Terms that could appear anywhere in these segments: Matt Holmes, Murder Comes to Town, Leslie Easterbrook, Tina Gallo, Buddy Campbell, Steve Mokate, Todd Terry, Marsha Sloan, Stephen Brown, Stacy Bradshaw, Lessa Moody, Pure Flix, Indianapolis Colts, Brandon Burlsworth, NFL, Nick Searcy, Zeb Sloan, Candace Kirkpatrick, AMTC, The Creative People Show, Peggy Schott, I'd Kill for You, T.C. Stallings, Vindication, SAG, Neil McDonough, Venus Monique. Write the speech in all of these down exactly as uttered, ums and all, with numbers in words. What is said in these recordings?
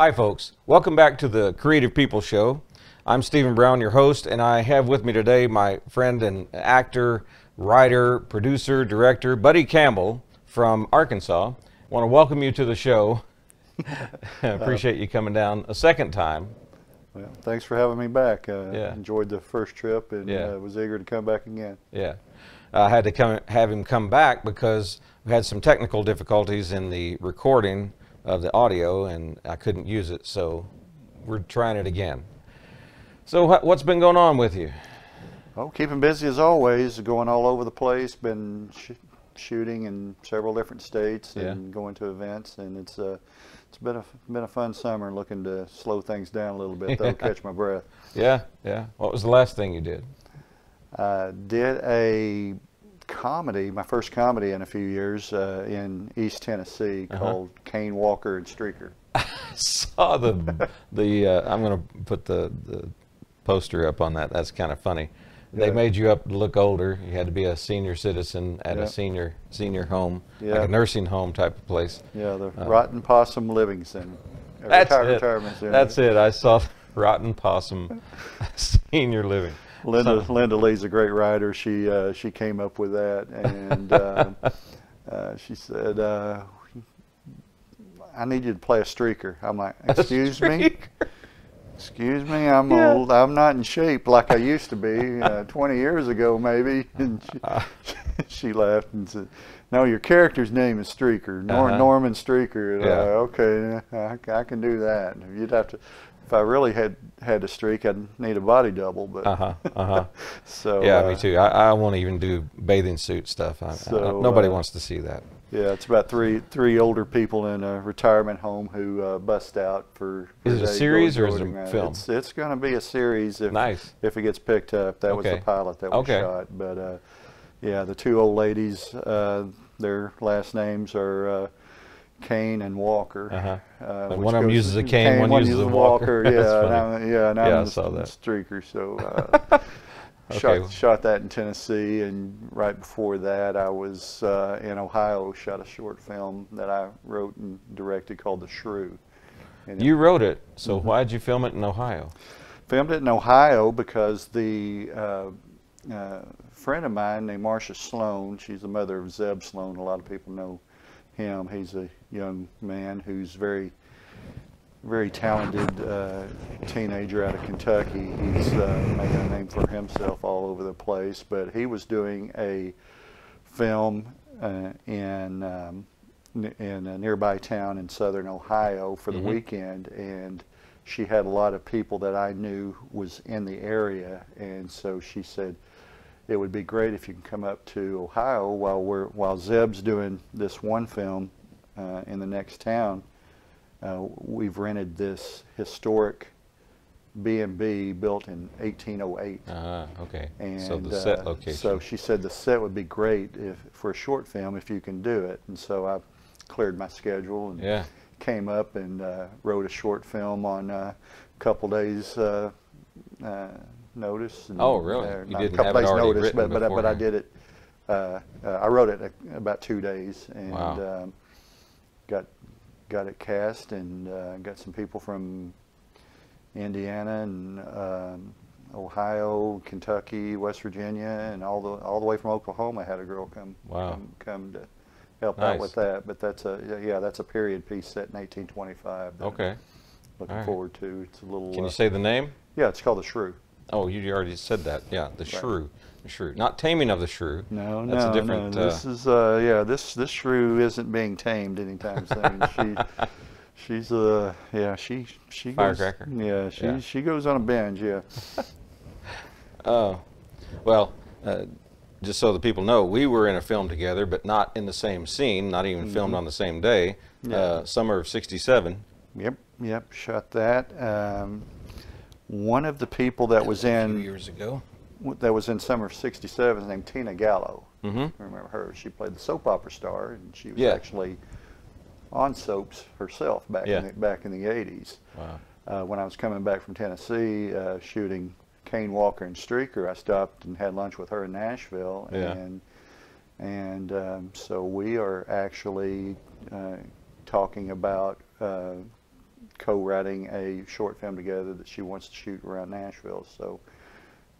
Hi folks, welcome back to The Creative People Show. I'm Stephen Brown, your host, and I have with me today my friend and actor, writer, producer, director, Buddy Campbell from Arkansas. I want to welcome you to the show. I appreciate you coming down a second time. Well, thanks for having me back. Uh, yeah. Enjoyed the first trip and yeah. uh, was eager to come back again. Yeah, I uh, had to come, have him come back because we had some technical difficulties in the recording of the audio and I couldn't use it, so we're trying it again. So wh what's been going on with you? Oh, keeping busy as always, going all over the place, been sh shooting in several different states yeah. and going to events, and it's uh, it's been a, been a fun summer, looking to slow things down a little bit, though, catch my breath. Yeah, yeah. What was the last thing you did? I did a comedy, my first comedy in a few years, uh, in East Tennessee, uh-huh. called Kane Walker and Streaker. I saw the the uh, I'm gonna put the, the poster up on that. That's kind of funny. They yeah. made you up to look older. You had to be a senior citizen at yeah. a senior senior home, yeah. like a nursing home type of place. Yeah, the uh, Rotten Possum Living Center. That's retire, it. Retirement center. That's it. I saw Rotten Possum Senior Living. Linda, Linda Lee's a great writer. She uh, she came up with that, and uh, uh, she said, uh, "I need you to play a streaker." I'm like, "Excuse me, excuse me, I'm yeah. old. I'm not in shape like I used to be uh, twenty years ago, maybe." And she, uh, she laughed and said, "No, your character's name is Streaker, Nor uh-huh. Norman Streaker." And yeah. I, okay, I, I can do that. You'd have to. If I really had had a streak, I'd need a body double. But uh-huh, uh-huh. so yeah, uh, me too. I, I won't even do bathing suit stuff. I, so, I nobody uh, wants to see that. Yeah, it's about three three older people in a retirement home who uh, bust out for. for is it a series or is it a film? It's, it's going to be a series. If, nice. If it gets picked up, that okay. was the pilot that was okay. shot. But uh, yeah, the two old ladies, uh, their last names are. Uh, Cane and Walker. Uh-huh. uh, and one of them uses a cane, cane one, one uses, uses a walker. walker. Yeah, and I'm, yeah, and I'm yeah, I saw that. Streaker. So uh, okay. shot shot that in Tennessee, and right before that, I was uh, in Ohio. Shot a short film that I wrote and directed called The Shrew. And you it, wrote it, so mm-hmm. why did you film it in Ohio? Filmed it in Ohio because the. Uh, uh, friend of mine named Marsha Sloan. She's the mother of Zeb Sloan. A lot of people know him. He's a young man who's very, very talented uh, teenager out of Kentucky. He's uh, making a name for himself all over the place, but he was doing a film uh, in, um, in a nearby town in southern Ohio for the mm-hmm. weekend, and she had a lot of people that I knew was in the area, and so she said, it would be great if you can come up to Ohio while we're while Zeb's doing this one film uh, in the next town. Uh, we've rented this historic B and B built in eighteen oh eight. Ah, uh, okay. And, so the set uh, location. So she said the set would be great if for a short film if you can do it. And so I cleared my schedule and yeah. came up and uh, wrote a short film on a couple days. Uh, uh, notice. And, oh, really? Uh, you didn't a couple have days it already notice, but, but, I, but I did it. Uh, uh, I wrote it a, about two days and wow. um, got got it cast and uh, got some people from Indiana and um, Ohio, Kentucky, West Virginia, and all the all the way from Oklahoma. I had a girl come wow. come, come to help nice. Out with that. But that's a yeah, that's a period piece set in eighteen twenty-five. Okay. I'm looking right. forward to. It's a little. Can uh, you say the name? Yeah, it's called The Shrew. Oh, you already said that. Yeah, the right. shrew, the shrew. Not taming of the shrew. No, that's no, a different, no. This uh, is, uh, yeah, this this shrew isn't being tamed anytime soon. she, she's uh, yeah, she she firecracker. Goes, yeah, she yeah. she goes on a binge. Yeah. Oh, uh, well, uh, just so the people know, we were in a film together, but not in the same scene, not even mm-hmm. filmed on the same day. Yeah. Uh, summer of sixty-seven. Yep, yep. Shot that. Um, One of the people that was in years ago, that was in summer of sixty-seven, is named Tina Gallo. Mm-hmm. I remember her? She played the soap opera star, and she was yeah. actually on soaps herself back yeah. in the, back in the eighties. Wow. Uh, when I was coming back from Tennessee, uh, shooting Kane Walker and Streaker, I stopped and had lunch with her in Nashville, yeah. and and um, so we are actually uh, talking about. Uh, co-writing a short film together that she wants to shoot around Nashville. So,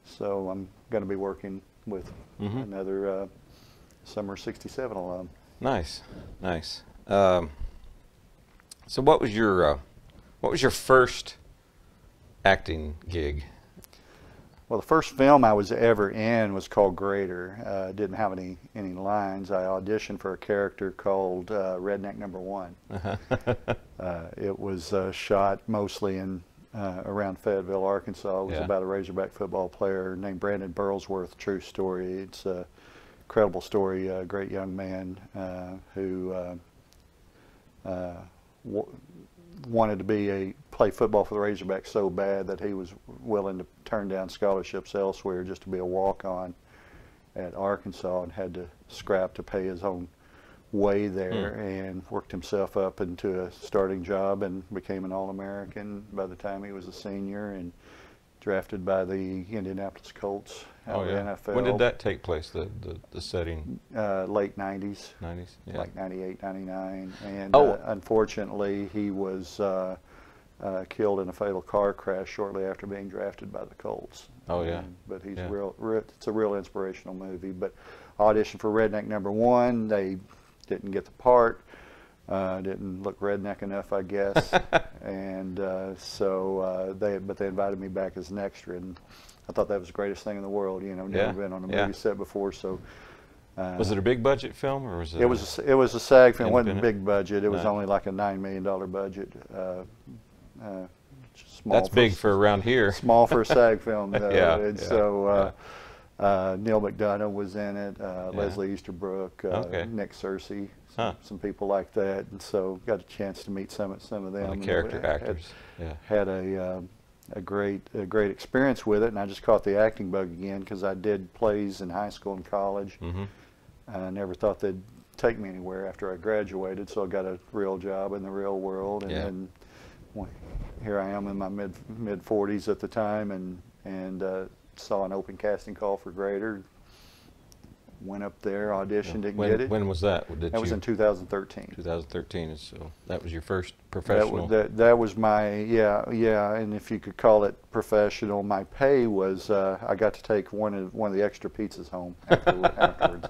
so I'm going to be working with mm-hmm. another uh, Summer sixty-seven alum. Nice, nice. Um, so, what was your uh, what was your first acting gig? Well, the first film I was ever in was called Greater. Uh, didn't have any any lines. I auditioned for a character called uh, Redneck Number One. Uh-huh. uh, it was uh, shot mostly in uh, around Fayetteville, Arkansas. It was yeah. about a Razorback football player named Brandon Burlsworth. True story. It's a incredible story. A great young man uh, who uh, uh, w wanted to be a play football for the Razorback so bad that he was willing to turn down scholarships elsewhere just to be a walk-on at Arkansas, and had to scrap to pay his own way there, mm. and worked himself up into a starting job and became an All-American by the time he was a senior, and drafted by the Indianapolis Colts out oh, of the yeah. N F L. When did that take place, the, the, the setting? Uh, late nineties. nineties, yeah. Like ninety-eight, ninety-nine. And oh. uh, unfortunately, he was uh, uh, killed in a fatal car crash shortly after being drafted by the Colts. Oh, yeah. And, but he's yeah. real, real. It's a real inspirational movie. But auditioned for Redneck Number One. They didn't get the part. Uh, didn't look redneck enough, I guess, and uh, so uh, they. But they invited me back as an extra, and I thought that was the greatest thing in the world. You know, never yeah. been on a movie yeah. set before. So, uh, was it a big budget film, or was it? It was. A, it was a SAG film. It wasn't a big budget. It was no. only like a nine million dollar budget. Uh, uh, small. That's for, big for around here. Small for a SAG film, though. yeah. And yeah, so. Uh, yeah. Uh, Neil McDonough was in it, uh, yeah. Leslie Easterbrook, uh, okay. Nick Searcy, huh. some people like that, and so got a chance to meet some some of them. Well, the character actors. Had, yeah. had a um, a great a great experience with it, and I just caught the acting bug again because I did plays in high school and college. Mm-hmm. I never thought they'd take me anywhere after I graduated, so I got a real job in the real world, and yeah. then well, here I am in my mid mid forties at the time, and and. Uh, saw an open casting call for Greater, went up there, auditioned, didn't when, get it. When was that? Did that you, was in two thousand thirteen. two thousand thirteen, so that was your first professional? That was, that, that was my, yeah, yeah, and if you could call it professional, my pay was, uh, I got to take one of, one of the extra pizzas home afterward, afterwards.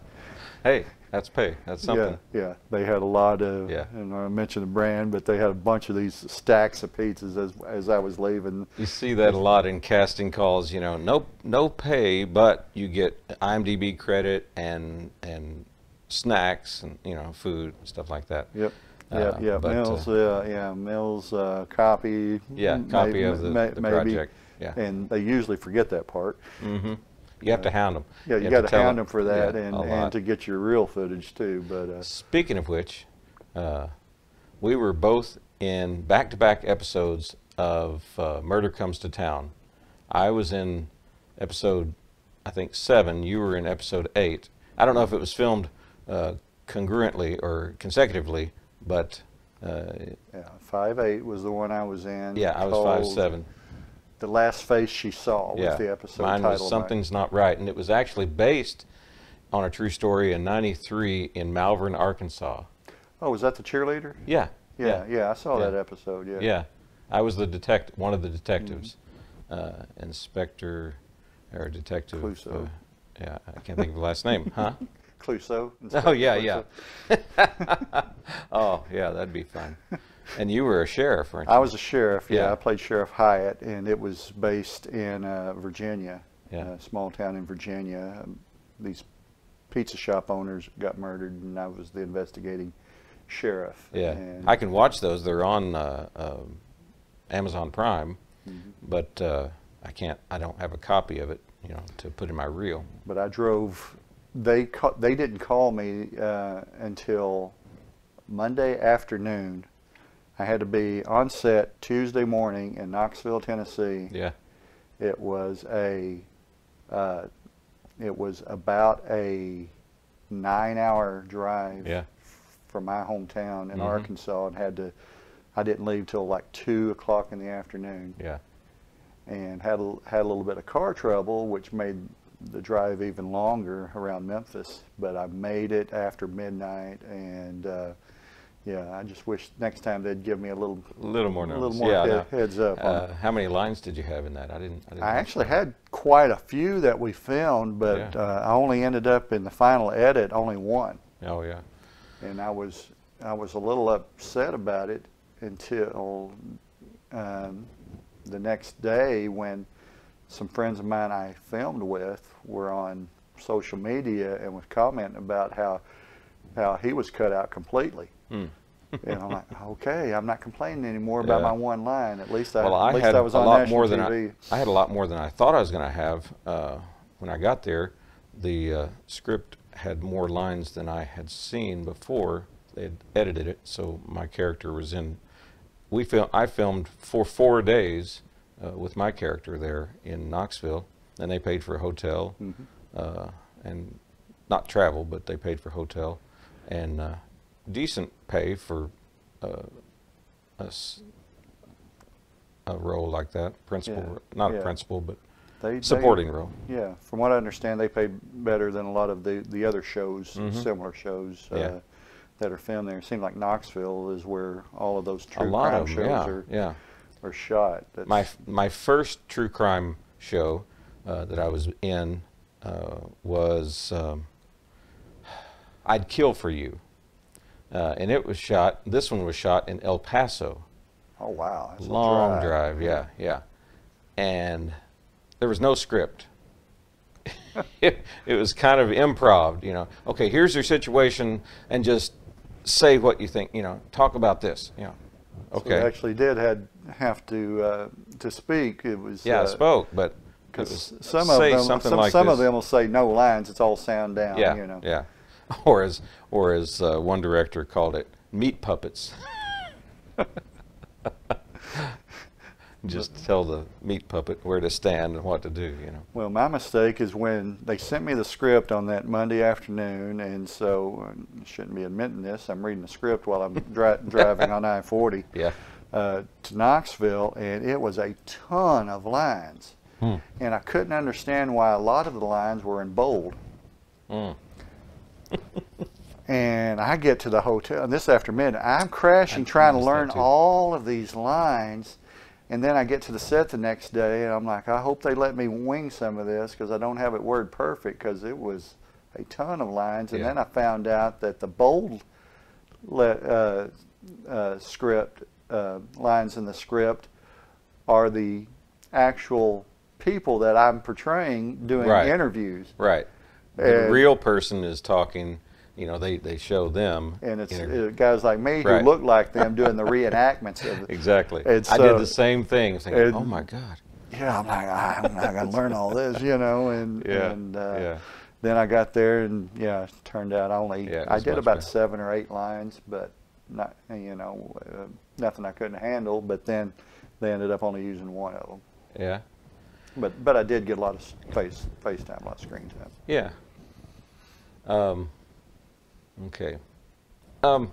Hey, that's pay, that's something. Yeah, yeah. They had a lot of, yeah. and I mentioned the brand, but they had a bunch of these stacks of pizzas as as I was leaving. You see that a lot in casting calls, you know, no no pay, but you get I M D B credit and and snacks and, you know, food and stuff like that. Yep. Uh, yeah, yeah, meals, uh, yeah, meals, uh, copy. Yeah, copy maybe, of the, may, the project. Maybe. Yeah. And they usually forget that part. Mm-hmm. You have to hound them. Yeah, you, you got to hound them, them for that, yeah, and, and to get your real footage too. But uh, speaking of which, uh, we were both in back-to-back episodes of uh, Murder Comes to Town. I was in episode, I think, seven. You were in episode eight. I don't know if it was filmed uh, congruently or consecutively, but uh, yeah, five eight was the one I was in. Yeah, I was five seven. The Last Face She Saw was yeah. the episode Mine title. Was Something's Night. Not Right, and it was actually based on a true story in ninety-three in Malvern, Arkansas. Oh, was that the cheerleader? Yeah. Yeah, yeah, yeah I saw yeah. that episode, yeah. Yeah, I was the detect, one of the detectives, mm-hmm. uh, Inspector, or Detective. Clouseau. Uh, yeah, I can't think of the last name, huh? Clouseau. Inspector oh, yeah, Clouseau. yeah. Oh, yeah, that'd be fun. And you were a sheriff, weren't you? I was a sheriff, yeah. yeah. I played Sheriff Hyatt, and it was based in uh, Virginia, yeah. a small town in Virginia. Um, these pizza shop owners got murdered, and I was the investigating sheriff. Yeah, and I can watch those. They're on uh, uh, Amazon Prime, mm-hmm. but uh, I can't. I don't have a copy of it, you know, to put in my reel. But I drove. They ca they didn't call me uh, until Monday afternoon. I had to be on set Tuesday morning in Knoxville, Tennessee. Yeah, it was a, uh, it was about a nine-hour drive yeah. from my hometown in mm-hmm. Arkansas, and had to. I didn't leave till like two o'clock in the afternoon. Yeah, and had a, had a little bit of car trouble, which made the drive even longer around Memphis. But I made it after midnight, and. Uh, Yeah, I just wish next time they'd give me a little, little more, notice. Little more yeah, head, no. heads up. Uh, how many lines did you have in that? I didn't. I, didn't I actually that. had quite a few that we filmed, but yeah. uh, I only ended up in the final edit only one. Oh yeah. And I was I was a little upset about it until um, the next day when some friends of mine I filmed with were on social media and was commenting about how how he was cut out completely. Hmm. And I'm like, okay, I'm not complaining anymore about yeah. my one line. At least I, well, I at least had I was a on lot national more than T V. I, I had a lot more than I thought I was going to have uh, when I got there. The uh, script had more lines than I had seen before. They had edited it, so my character was in. We film. I filmed for four days uh, with my character there in Knoxville, and they paid for a hotel, mm-hmm. uh, and not travel, but they paid for hotel, and. Uh, decent pay for uh, a, a role like that, principal, yeah, not yeah. a principal, but they, supporting they, role. Yeah, from what I understand, they pay better than a lot of the, the other shows, mm-hmm. similar shows uh, yeah. that are filmed there. It seems like Knoxville is where all of those true crime shows yeah, are, yeah. are shot. That's my, my first true crime show uh, that I was in uh, was um, I'd Kill for You. Uh, and it was shot, this one was shot in El Paso. Oh, wow. That's long drive. drive, yeah, yeah. And there was no script. it, it was kind of improv, you know. Okay, here's your situation, and just say what you think, you know, talk about this, you know. Okay. So it actually did had, have to, uh, to speak. It was, yeah, uh, I spoke, but was, some, of them, some, like some of them will say no lines, it's all sound down, yeah, you know. Yeah. Or as, or as uh, one director called it, meat puppets. Just tell the meat puppet where to stand and what to do, you know. Well, my mistake is when they sent me the script on that Monday afternoon, and so I shouldn't be admitting this. I'm reading the script while I'm dri driving on I forty yeah. uh, to Knoxville, and it was a ton of lines. Hmm. And I couldn't understand why a lot of the lines were in bold. Hmm. And I get to the hotel, and this after midnight, I'm crashing trying to learn all of these lines, and then I get to the set the next day, and I'm like, I hope they let me wing some of this, because I don't have it word perfect, because it was a ton of lines, and yeah. then I found out that the bold let, uh, uh, script, uh, lines in the script are the actual people that I'm portraying doing right. interviews. Right. The and, real person is talking, you know, they, they show them. And it's it, guys like me right. who look like them doing the reenactments of it. Exactly. So, I did the same thing, thinking, and, oh, my God. Yeah, I'm like, I'm not going to learn all this, you know. And, yeah, and uh, yeah. then I got there, and, yeah, it turned out only, yeah, I did about better. seven or eight lines, but, not you know, uh, nothing I couldn't handle. But then they ended up only using one of them. Yeah. But, but I did get a lot of face, face time, a lot of screen time. Yeah. Um, okay. Um,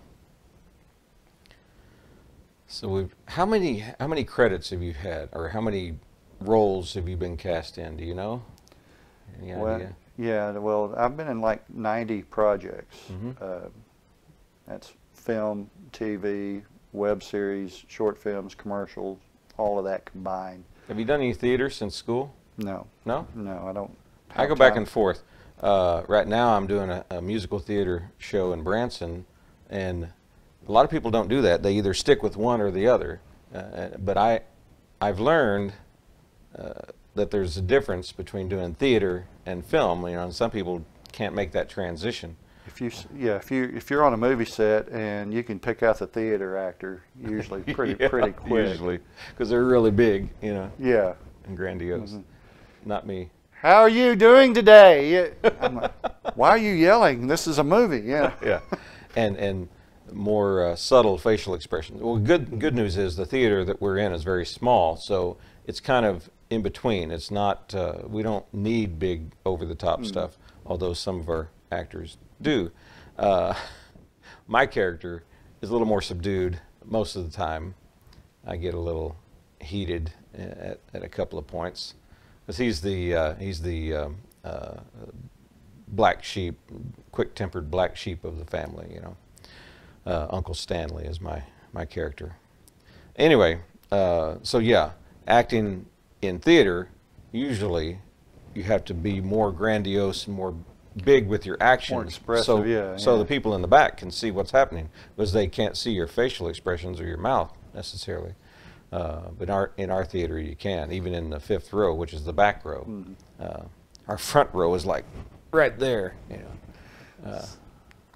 so we've, how many, how many credits have you had, or how many roles have you been cast in? Do you know? Any well, idea? Yeah, well, I've been in like ninety projects. Mm-hmm. uh, that's film, T V, web series, short films, commercials, all of that combined. Have you done any theater since school? No. No? No, I don't. I go back and forth. Uh, right now I'm doing a, a musical theater show in Branson, and a lot of people don't do that. They either stick with one or the other. Uh, but I, I've learned uh, that there's a difference between doing theater and film. You know, and some people can't make that transition. If you, yeah, if you if you're on a movie set and you can pick out the theater actor, usually pretty yeah, pretty quick. Usually, because they're really big, you know. Yeah. And grandiose. Mm-hmm. Not me. How are you doing today? I'm like, why are you yelling? This is a movie. Yeah. Yeah. And and more uh, subtle facial expressions. Well, good good news is the theater that we're in is very small, so it's kind of in between. It's not. Uh, we don't need big over the top mm. stuff. Although some of our actors do. Uh, my character is a little more subdued most of the time. I get a little heated at, at a couple of points, because he's the uh, he's the um, uh, black sheep, quick-tempered black sheep of the family, you know. uh, Uncle Stanley is my, my character. Anyway, uh, so yeah, acting in theater, usually you have to be more grandiose and more big with your actions. More expressive, so, yeah, so yeah. the people in the back can see what's happening, because they can't see your facial expressions or your mouth necessarily. Uh, but in our, in our theater, you can, even in the fifth row, which is the back row. Mm. Uh, our front row is like right there, you know. Uh,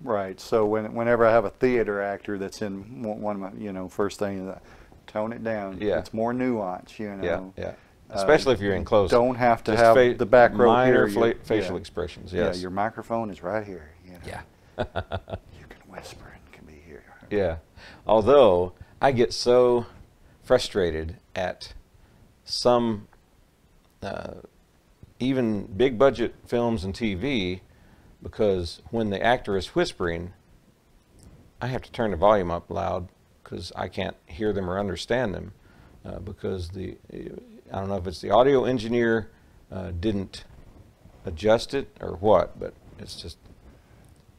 right. So when, whenever I have a theater actor that's in one of my, you know, first thing is I tone it down. Yeah. It's more nuance, you know. Yeah. Yeah. Especially uh, if you're in close. Don't have to Just have the back row minor here. Minor facial yeah. expressions, yes. Yeah, your microphone is right here. You know. Yeah. You can whisper and can be here. Yeah. Although, I get so frustrated at some, uh, even big budget films and T V, because when the actor is whispering, I have to turn the volume up loud because I can't hear them or understand them, uh, because the, I don't know if it's the audio engineer uh, didn't adjust it or what, but it's just.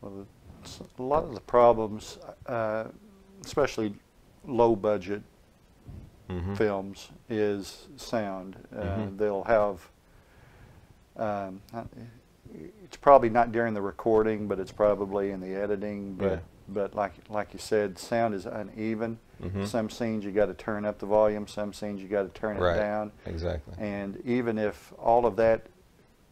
Well, it's a lot of the problems, uh, especially low budget, Mm-hmm. films is sound. Uh, mm-hmm. They'll have, um, it's probably not during the recording, but it's probably in the editing. But, yeah. but like, like you said, sound is uneven. Mm-hmm. Some scenes you got to turn up the volume, some scenes you got to turn right. it down. Exactly. And even if all of that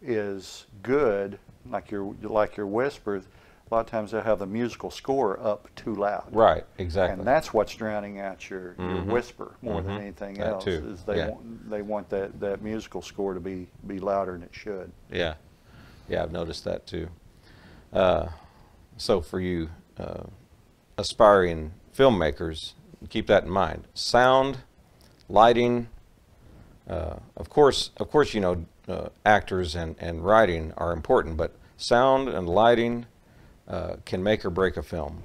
is good, like your, like your whispers, a lot of times they'll have the musical score up too loud. Right, exactly. And that's what's drowning out your, mm-hmm. your whisper more mm-hmm. than anything that else. Too. Is they yeah. want, they want that, that musical score to be, be louder than it should. Yeah, yeah, I've noticed that too. Uh, so for you uh, aspiring filmmakers, keep that in mind. Sound, lighting, uh, of course, of course, you know, uh, actors and, and writing are important, but sound and lighting, Uh, can make or break a film.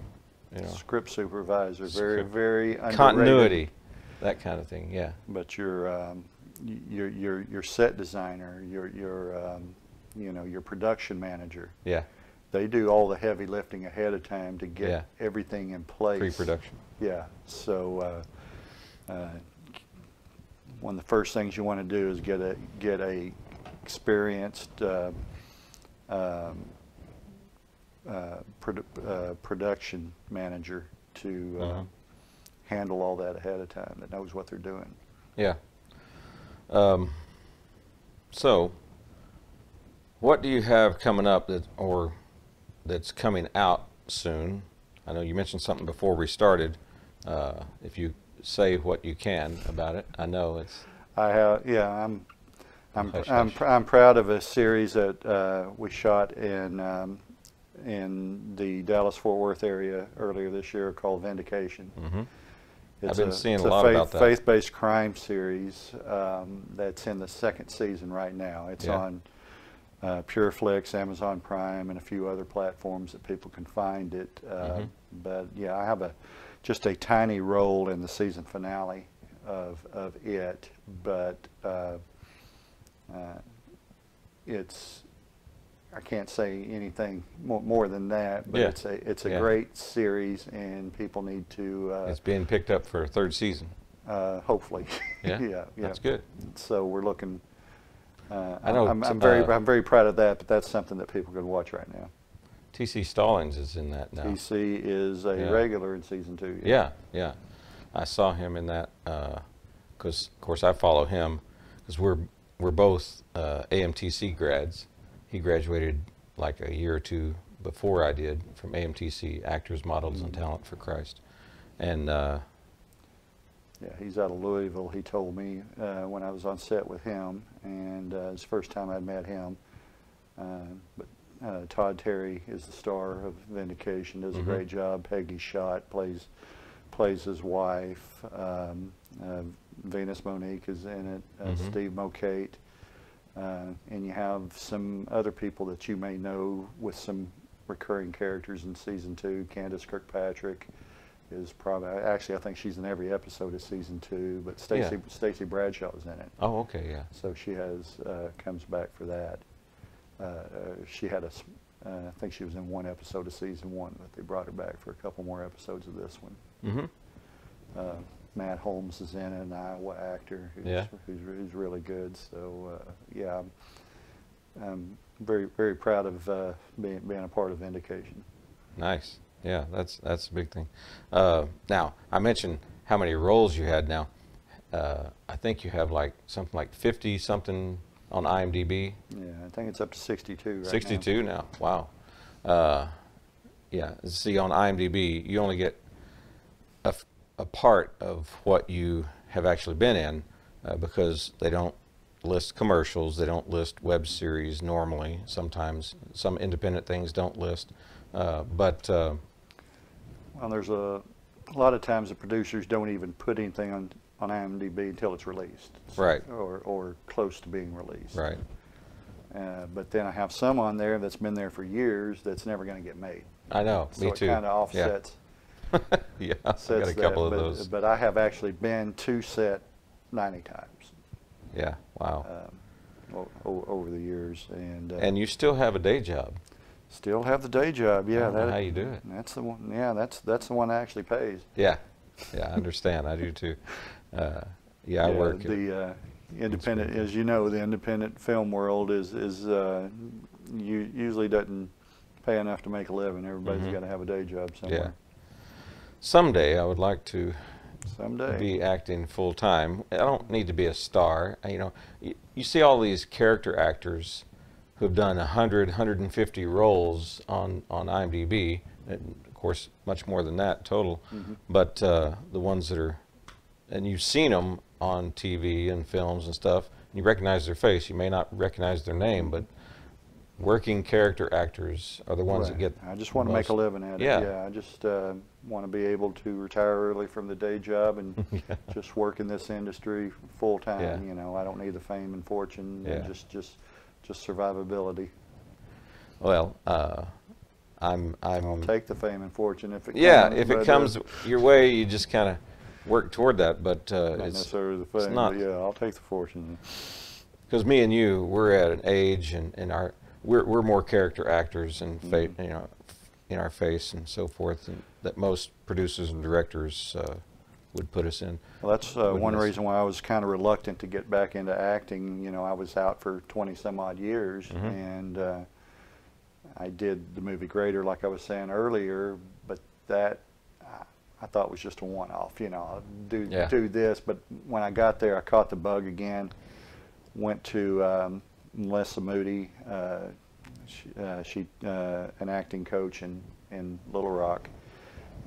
You know. Script supervisor, very, Script. very underrated. Continuity, that kind of thing, yeah. But your um, your your your set designer, your your um, you know your production manager, yeah, they do all the heavy lifting ahead of time to get yeah. everything in place. Pre-production. Yeah. So uh, uh, one of the first things you want to do is get a get a experienced. Uh, um, Uh, produ uh, production manager to uh, uh-huh. handle all that ahead of time, that knows what they're doing. Yeah. Um, so, what do you have coming up that, or that's coming out soon? I know you mentioned something before we started. Uh, if you say what you can about it, I know it's. I have. Yeah, I'm. I'm. Hush, I'm, hush. Pr I'm proud of a series that uh, we shot in. Um, in the Dallas-Fort Worth area earlier this year called Vindication. Mm-hmm. I've been a, seeing a lot faith, about that. It's a faith-based crime series um, that's in the second season right now. It's yeah. on uh, Pure Flix, Amazon Prime, and a few other platforms that people can find it. Uh, mm-hmm. But yeah, I have a just a tiny role in the season finale of, of it, but uh, uh, it's... I can't say anything more, more than that, but yeah. it's a it's a yeah. great series, and people need to. Uh, it's being picked up for a third season. Uh, hopefully, yeah, yeah, yeah, that's good. So we're looking. Uh, I know. I'm, I'm very uh, I'm very proud of that, but that's something that people can watch right now. T C Stallings is in that now. T C is a yeah. regular in season two. Yeah, yeah, yeah. I saw him in that because, uh, of course, I follow him because we're we're both uh, A M T C grads. He graduated like a year or two before I did from A M T C, Actors, Models, mm-hmm. and Talent for Christ. And uh, yeah, he's out of Louisville, he told me, uh, when I was on set with him. And uh, it's the first time I'd met him. Uh, but uh, Todd Terry is the star of Vindication, does mm-hmm. a great job. Peggy Schott plays, plays his wife. Um, uh, Venus Monique is in it, uh, mm-hmm. Steve Mokate. Uh, and you have some other people that you may know with some recurring characters in season two. Candace Kirkpatrick is probably, actually I think she's in every episode of season two, but Stacy yeah. Stacy Bradshaw is in it. Oh, okay, yeah. So she has, uh, comes back for that. Uh, uh, she had a, Uh, I think she was in one episode of season one, but they brought her back for a couple more episodes of this one. Mm-hmm. uh, Matt Holmes is in it, an Iowa actor who's, yeah. who's, who's really good. So uh, yeah, I'm, I'm very very proud of uh, being being a part of Vindication. Nice, yeah, that's that's a big thing. Uh, now I mentioned how many roles you had. Now uh, I think you have like something like fifty something on I M D B. Yeah, I think it's up to sixty-two right sixty-two now. sixty-two now, wow. Uh, yeah, see on I M D B, you only get a, a part of what you have actually been in uh, because they don't list commercials, they don't list web series normally. Sometimes some independent things don't list, uh, but... Uh, well, there's a, a lot of times the producers don't even put anything on on I M D B until it's released, right, or, or close to being released, right. Uh, but then I have some on there that's been there for years that's never going to get made. I know, so me it too. Kind of offsets. Yeah, yeah I got a couple that, of but, those. But I have actually been to set ninety times. Yeah, wow. Um, o over the years, and uh, and you still have a day job. Still have the day job. Yeah, I don't that, know how you do it. That's the one. Yeah, that's that's the one that actually pays. Yeah, yeah, I understand. I do too. Uh, yeah, I yeah, work the uh, independent, as you know, the independent film world is is uh, you usually doesn't pay enough to make a living. Everybody's mm-hmm. got to have a day job somewhere. Yeah. Someday I would like to Someday. be acting full time. I don't need to be a star. You know, you, you see all these character actors who have done a hundred, a hundred fifty roles on on I M D B, and of course much more than that total. Mm-hmm. But uh, the ones that are and you've seen them on T V and films and stuff, and you recognize their face. You may not recognize their name, but working character actors are the ones right. that get I just want to make a living at yeah. it. Yeah, I just uh, want to be able to retire early from the day job and yeah. just work in this industry full time. Yeah. You know, I don't need the fame and fortune, yeah. and just, just, just survivability. Well, uh, I'm, I'm... I'll take the fame and fortune if it yeah, comes. Yeah, if it comes your way, you just kind of work toward that, but uh, not it's, the thing, it's not. But yeah, I'll take the fortune. Because me and you, we're at an age, and, and our we're we're more character actors and mm-hmm. you know, in our face and so forth, and that most producers and directors uh, would put us in. Well, that's uh, one miss. reason why I was kind of reluctant to get back into acting. You know, I was out for twenty some odd years, mm-hmm. and uh, I did the movie Greater, like I was saying earlier, but that. I thought it was just a one-off, you know, do yeah. do this. But when I got there, I caught the bug again. Went to um, Lessa Moody, uh, she, uh, she uh, an acting coach in in Little Rock,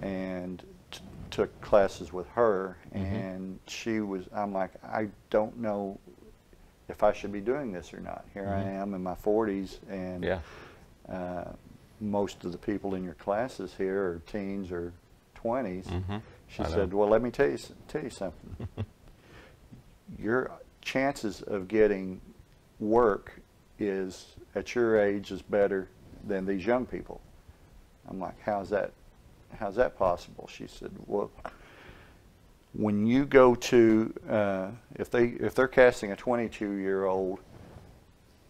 and t took classes with her. Mm-hmm. And she was, I'm like, I don't know if I should be doing this or not. Here mm-hmm. I am in my forties, and yeah. uh, most of the people in your classes here are teens or twenties, mm-hmm. she I said, know. well, let me tell you, tell you something. Your chances of getting work is, at your age, is better than these young people. I'm like, how's that, how's that possible? She said, well, when you go to, uh, if, they, if they're casting a twenty-two-year-old,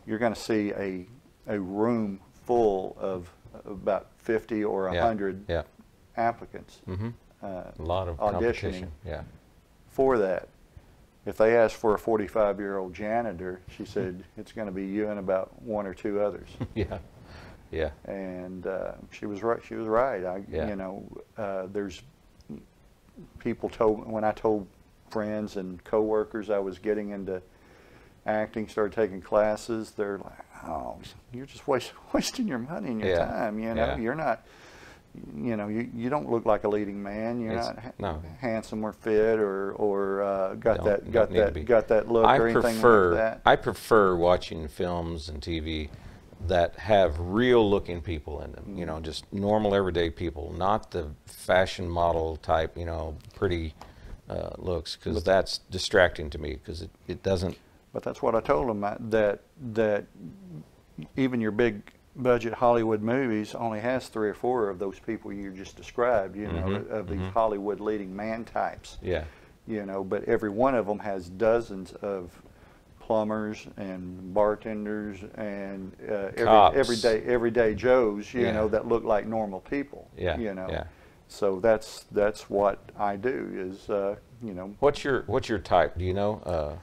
you're going to see a, a room full of about fifty or a hundred yeah. yeah. applicants mm-hmm. uh, a lot of auditioning yeah. for that. If they ask for a forty-five-year-old janitor, she said, it's going to be you and about one or two others. yeah, yeah. And uh, she was right. She was right. I, yeah. you know, uh, there's people told when I told friends and coworkers I was getting into acting, started taking classes. They're like, oh, you're just waste, wasting your money and your yeah. time. You know, yeah. you're not. You know, you, you don't look like a leading man. You're it's, not ha no. handsome or fit or or uh, got don't, that got that got that look I or prefer, anything like that. I prefer watching films and T V that have real-looking people in them. Mm. You know, just normal everyday people, not the fashion model type. You know, pretty uh, looks, because that's distracting to me because it it doesn't. But that's what I told them I, that that even your big budget Hollywood movies only has three or four of those people you just described, you know, mm-hmm, of these mm-hmm. Hollywood leading man types. Yeah. You know, but every one of them has dozens of plumbers and bartenders and uh, every, everyday everyday Joes, you yeah. know, that look like normal people. Yeah. You know, yeah. so that's that's what I do is, uh, you know. What's your what's your type? Do you know? Uh,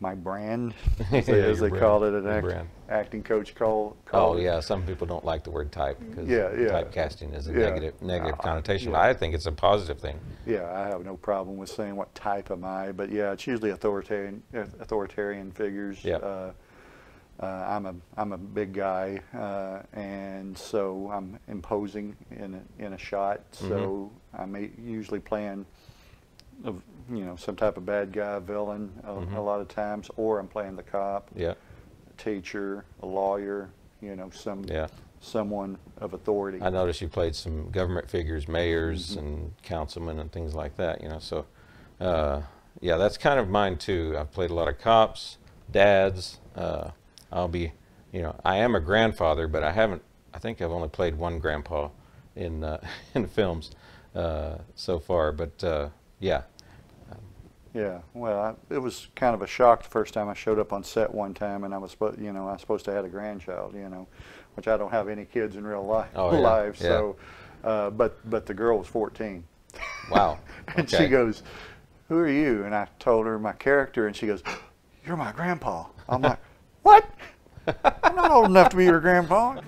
my brand, as yeah, they brand. call it, an act, acting coach call. call oh it. yeah, some people don't like the word type because yeah, yeah. typecasting is a yeah. negative negative uh, connotation. Yeah. I think it's a positive thing. Yeah, I have no problem with saying what type am I, but yeah, it's usually authoritarian authoritarian figures. Yeah. Uh, Uh, I'm a I'm a big guy, uh, and so I'm imposing in a, in a shot. So mm-hmm. I'm a, usually playing, a, you know, some type of bad guy, villain, a, mm-hmm. a lot of times, or I'm playing the cop, yeah, a teacher, a lawyer, you know, some yeah. someone of authority. I noticed you played some government figures, mayors, mm-hmm. and councilmen, and things like that. You know, so uh, yeah, that's kind of mine too. I've played a lot of cops, dads. Uh, I'll be, you know, I am a grandfather, but I haven't, I think I've only played one grandpa in, uh, in films uh, so far, but uh, yeah. Yeah, well, I, it was kind of a shock the first time I showed up on set one time, and I was, you know, I was supposed to have a grandchild, you know, which I don't have any kids in real life, oh, yeah. life so, yeah. uh, but, but the girl was fourteen. Wow. And okay. she goes, who are you? And I told her my character, and she goes, you're my grandpa. I'm like, what? I'm not old enough to be your grandpa.